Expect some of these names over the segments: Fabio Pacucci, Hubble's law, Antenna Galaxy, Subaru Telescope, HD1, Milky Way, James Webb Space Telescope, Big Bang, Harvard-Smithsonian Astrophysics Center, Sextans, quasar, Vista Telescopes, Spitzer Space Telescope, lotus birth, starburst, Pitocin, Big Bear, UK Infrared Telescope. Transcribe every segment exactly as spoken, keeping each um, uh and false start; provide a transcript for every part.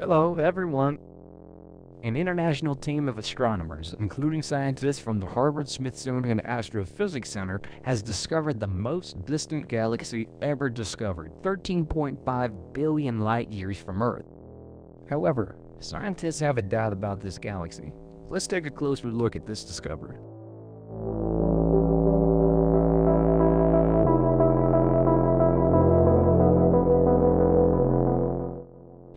Hello everyone! An international team of astronomers, including scientists from the Harvard-Smithsonian Astrophysics Center, has discovered the most distant galaxy ever discovered, thirteen point five billion light-years from Earth. However, scientists have a doubt about this galaxy. Let's take a closer look at this discovery.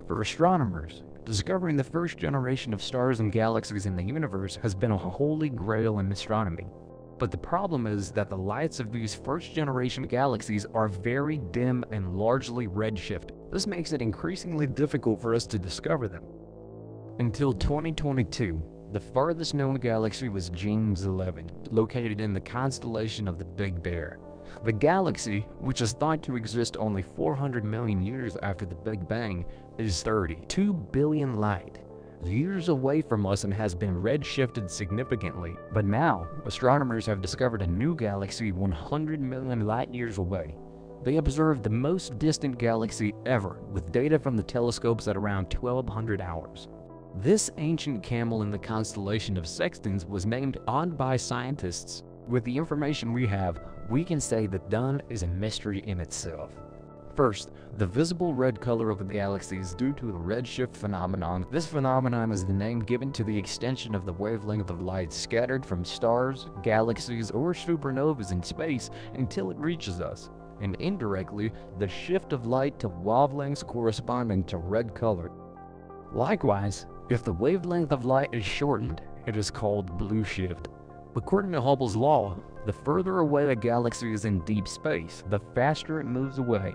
For astronomers, discovering the first generation of stars and galaxies in the universe has been a holy grail in astronomy. But the problem is that the lights of these first-generation galaxies are very dim and largely redshifted. This makes it increasingly difficult for us to discover them. Until twenty twenty-two, the farthest known galaxy was James eleven, located in the constellation of the Big Bear. The galaxy, which is thought to exist only four hundred million years after the Big Bang, is thirty-two billion light years away from us and has been redshifted significantly. But now, astronomers have discovered a new galaxy one hundred million light years away. They observed the most distant galaxy ever, with data from the telescopes at around twelve hundred hours. This ancient camel in the constellation of Sextans was named odd by scientists. With the information we have, we can say that done is a mystery in itself. First, the visible red color of the galaxy is due to the redshift phenomenon. This phenomenon is the name given to the extension of the wavelength of light scattered from stars, galaxies, or supernovas in space until it reaches us, and indirectly, the shift of light to wavelengths corresponding to red color. Likewise, if the wavelength of light is shortened, it is called blue shift. According to Hubble's law, the further away a galaxy is in deep space, the faster it moves away.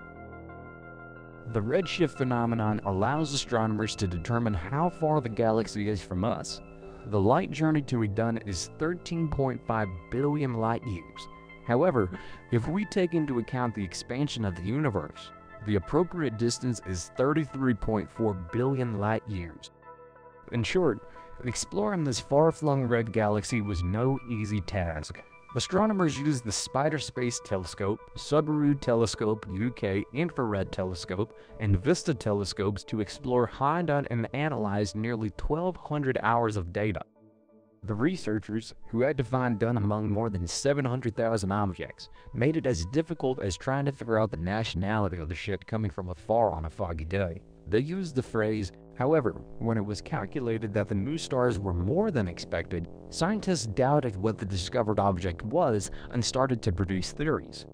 The redshift phenomenon allows astronomers to determine how far the galaxy is from us. The light journey to H D one is thirteen point five billion light years. However, if we take into account the expansion of the universe, the appropriate distance is thirty-three point four billion light years. In short, exploring this far-flung red galaxy was no easy task. Astronomers used the Spitzer Space Telescope, Subaru Telescope, U K Infrared Telescope, and Vista Telescopes to explore, hide on, and analyze nearly twelve hundred hours of data. The researchers, who had to find done among more than seven hundred thousand objects, made it as difficult as trying to figure out the nationality of the ship coming from afar on a foggy day. They used the phrase, however, when it was calculated that the new stars were more than expected, scientists doubted what the discovered object was and started to produce theories.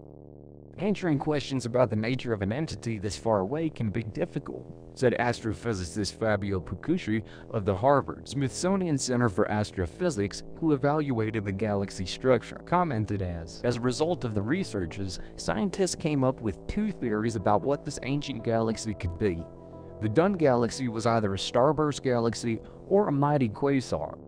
Answering questions about the nature of an entity this far away can be difficult, said astrophysicist Fabio Pacucci of the Harvard-Smithsonian Center for Astrophysics, who evaluated the galaxy structure, commented as, as a result of the researches, scientists came up with two theories about what this ancient galaxy could be. The H D one galaxy was either a starburst galaxy or a mighty quasar.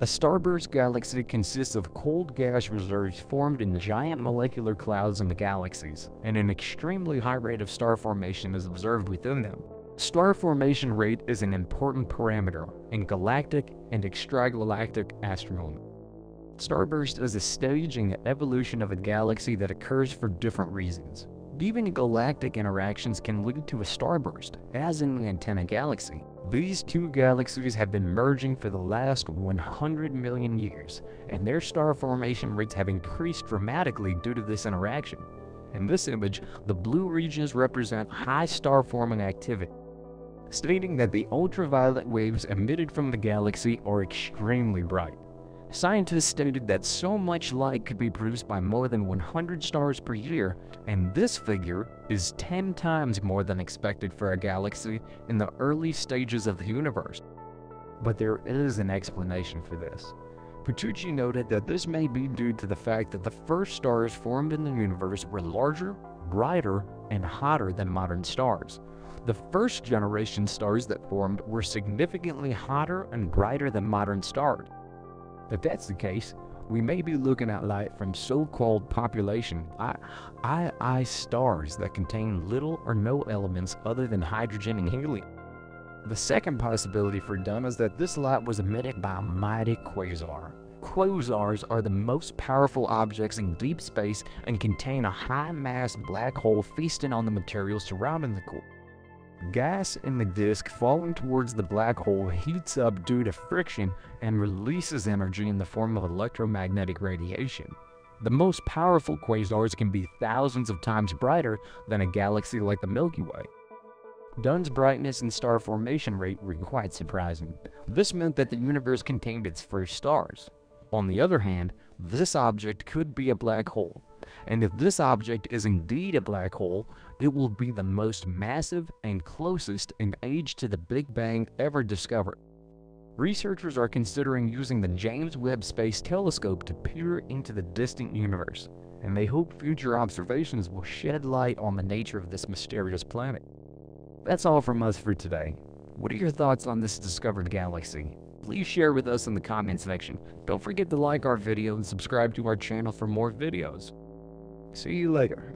A starburst galaxy consists of cold gas reserves formed in giant molecular clouds in the galaxies, and an extremely high rate of star formation is observed within them. Star formation rate is an important parameter in galactic and extragalactic astronomy. Starburst is a stage in the evolution of a galaxy that occurs for different reasons. Even galactic interactions can lead to a starburst, as in the Antenna Galaxy. These two galaxies have been merging for the last one hundred million years, and their star formation rates have increased dramatically due to this interaction. In this image, the blue regions represent high star-forming activity, stating that the ultraviolet waves emitted from the galaxy are extremely bright. Scientists stated that so much light could be produced by more than one hundred stars per year, and this figure is ten times more than expected for a galaxy in the early stages of the universe. But there is an explanation for this. Pacucci noted that this may be due to the fact that the first stars formed in the universe were larger, brighter, and hotter than modern stars. The first-generation stars that formed were significantly hotter and brighter than modern stars. If that's the case, we may be looking at light from so-called population two stars that contain little or no elements other than hydrogen and helium. The second possibility for H D one is that this light was emitted by a mighty quasar. Quasars are the most powerful objects in deep space and contain a high-mass black hole feasting on the material surrounding the core. Gas in the disk falling towards the black hole heats up due to friction and releases energy in the form of electromagnetic radiation. The most powerful quasars can be thousands of times brighter than a galaxy like the Milky Way. Dunn's brightness and star formation rate were quite surprising. This meant that the universe contained its first stars. On the other hand, this object could be a black hole, and if this object is indeed a black hole, it will be the most massive and closest in age to the Big Bang ever discovered. Researchers are considering using the James Webb Space Telescope to peer into the distant universe, and they hope future observations will shed light on the nature of this mysterious planet. That's all from us for today. What are your thoughts on this discovered galaxy? Please share with us in the comment section. Don't forget to like our video and subscribe to our channel for more videos. See you later.